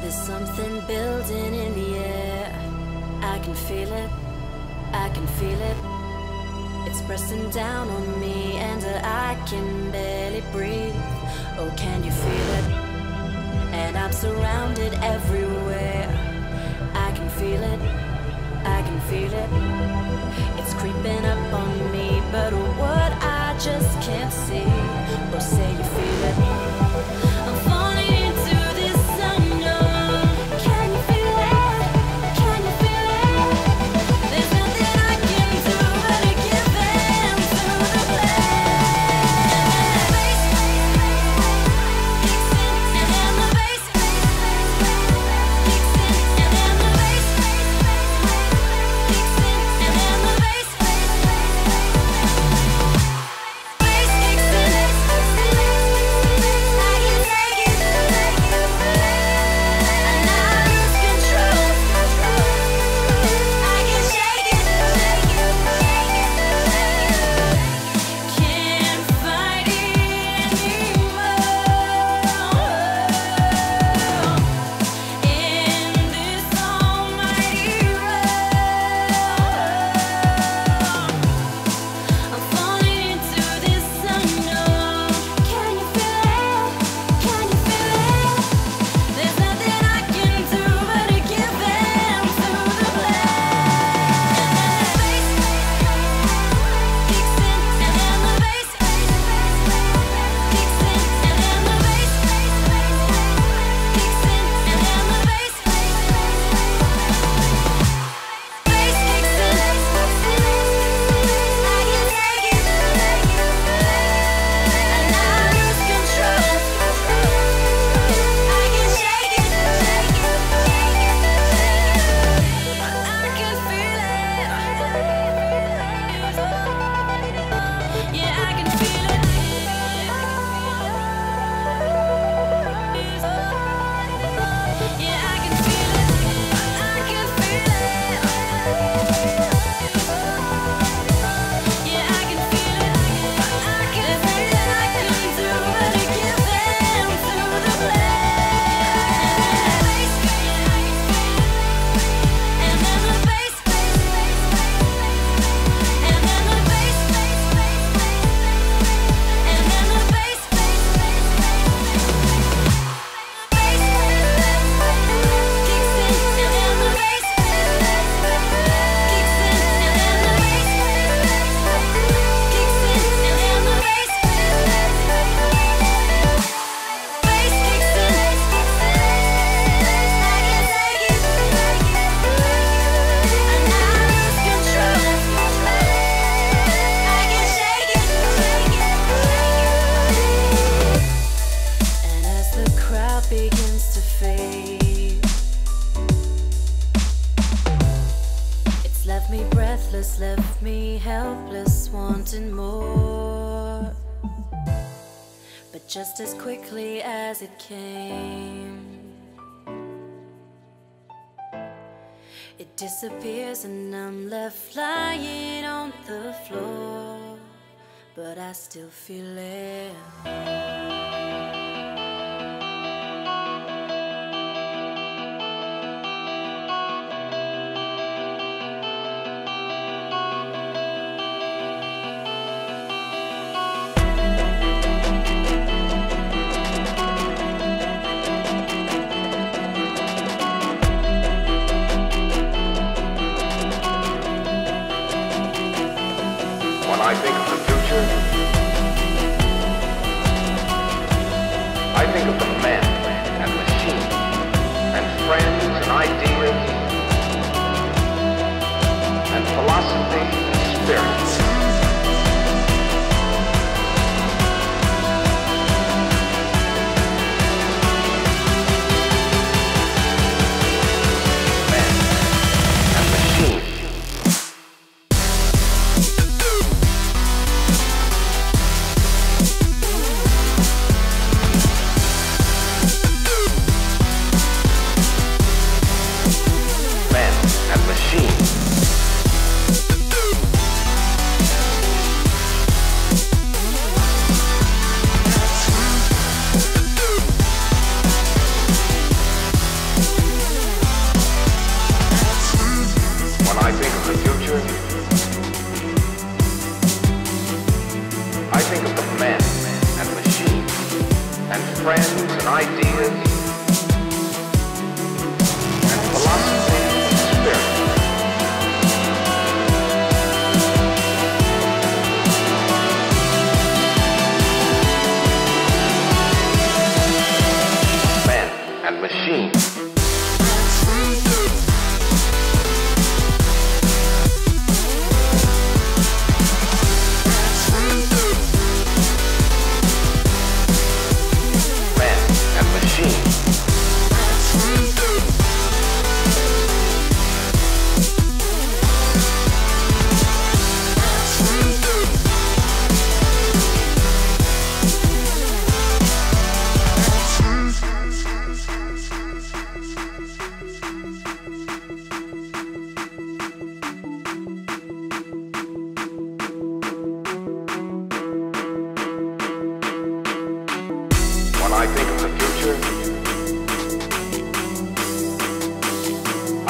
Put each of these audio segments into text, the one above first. There's something building in the air. I can feel it, I can feel it. It's pressing down on me and I can barely breathe. Oh, can you feel it? And I'm surrounded everywhere. I can feel it, I can feel it. It's creeping up on me, but what I just can't see. Oh, say you feel it. I'm falling into this unknown. We'll be right back. out begins to fade. It's left me breathless, left me helpless, wanting more. But just as quickly as it came, it disappears and I'm left lying on the floor. But I still feel it. I think of the future. I think of the men and machines and friends and ideas and philosophy and spirits.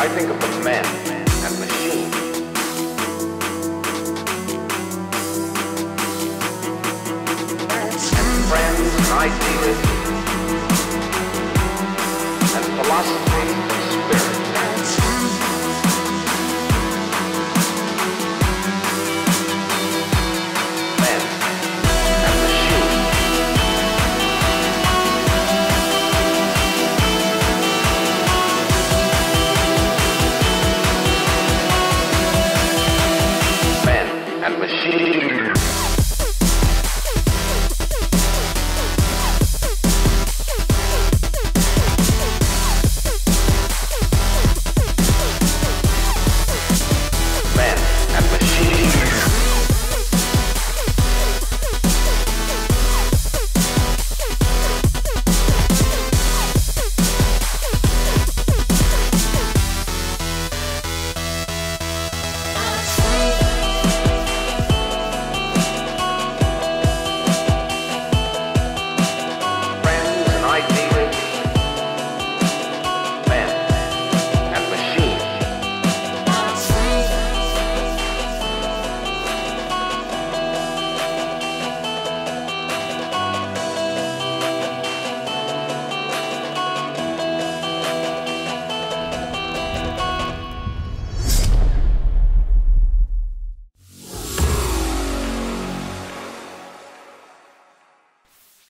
I think of the men and machines. And friends and ideas. And philosophy.